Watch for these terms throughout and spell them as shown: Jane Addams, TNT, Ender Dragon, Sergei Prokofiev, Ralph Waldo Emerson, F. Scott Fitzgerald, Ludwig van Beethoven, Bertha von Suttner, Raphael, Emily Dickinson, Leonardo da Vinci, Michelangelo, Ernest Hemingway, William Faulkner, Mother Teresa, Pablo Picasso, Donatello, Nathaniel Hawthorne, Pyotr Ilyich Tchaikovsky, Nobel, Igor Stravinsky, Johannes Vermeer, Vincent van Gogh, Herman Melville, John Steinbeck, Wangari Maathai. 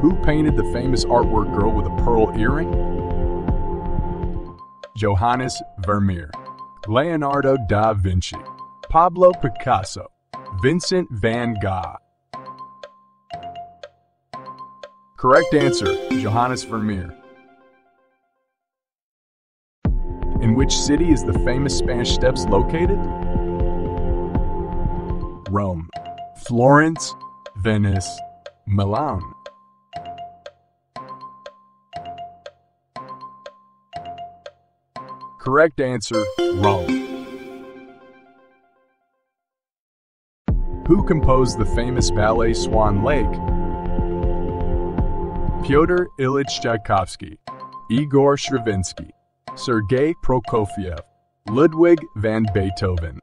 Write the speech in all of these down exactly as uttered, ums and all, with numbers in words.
Who painted the famous artwork Girl with a Pearl Earring? Johannes Vermeer, Leonardo da Vinci, Pablo Picasso, Vincent van Gogh. Correct answer, Johannes Vermeer. In which city is the famous Spanish Steps located? Rome, Florence, Venice, Milan. Correct answer, Rome. Who composed the famous ballet Swan Lake? Pyotr Ilyich Tchaikovsky, Igor Stravinsky, Sergei Prokofiev, Ludwig van Beethoven.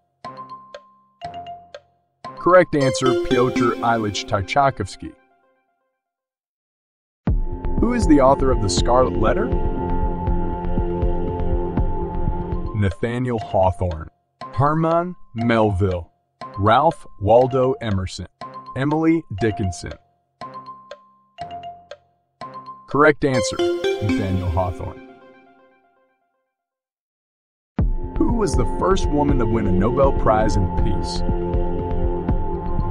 Correct answer, Pyotr Ilyich Tchaikovsky. Who is the author of The Scarlet Letter? Nathaniel Hawthorne, Herman Melville, Ralph Waldo Emerson, Emily Dickinson. Correct answer, Nathaniel Hawthorne. Who was the first woman to win a Nobel Prize in Peace?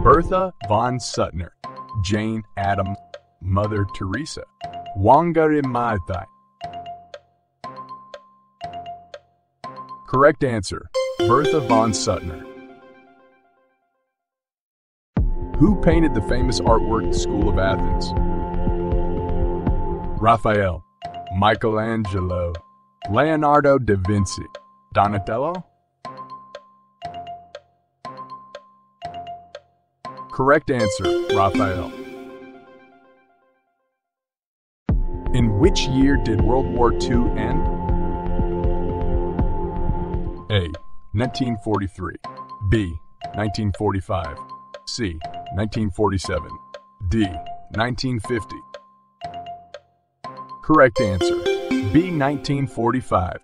Bertha von Suttner, Jane Addams, Mother Teresa, Wangari Maathai. Correct answer, Bertha von Suttner. Who painted the famous artwork The School of Athens? Raphael, Michelangelo, Leonardo da Vinci, Donatello? Correct answer, Raphael. In which year did World War Two end? A. nineteen forty-three, B. nineteen forty-five, C. nineteen forty-seven, D. nineteen fifty. Correct answer, B. nineteen forty-five.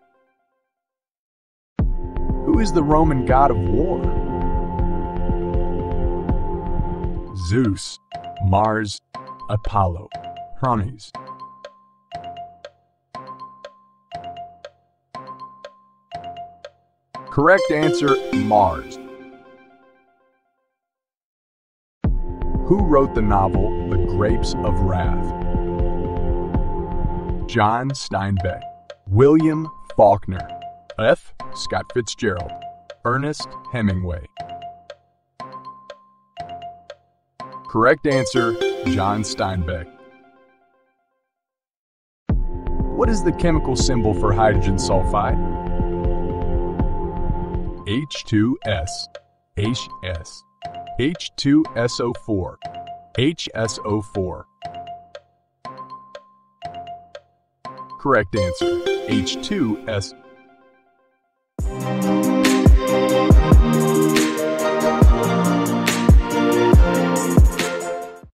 Who is the Roman god of war? Zeus, Mars, Apollo, Hermes. Correct answer, Mars. Who wrote the novel The Grapes of Wrath? John Steinbeck, William Faulkner, F. Scott Fitzgerald, Ernest Hemingway. Correct answer, John Steinbeck. What is the chemical symbol for hydrogen sulfide? H two S, H S, H two S O four, H S O four. Correct answer, H two S O four.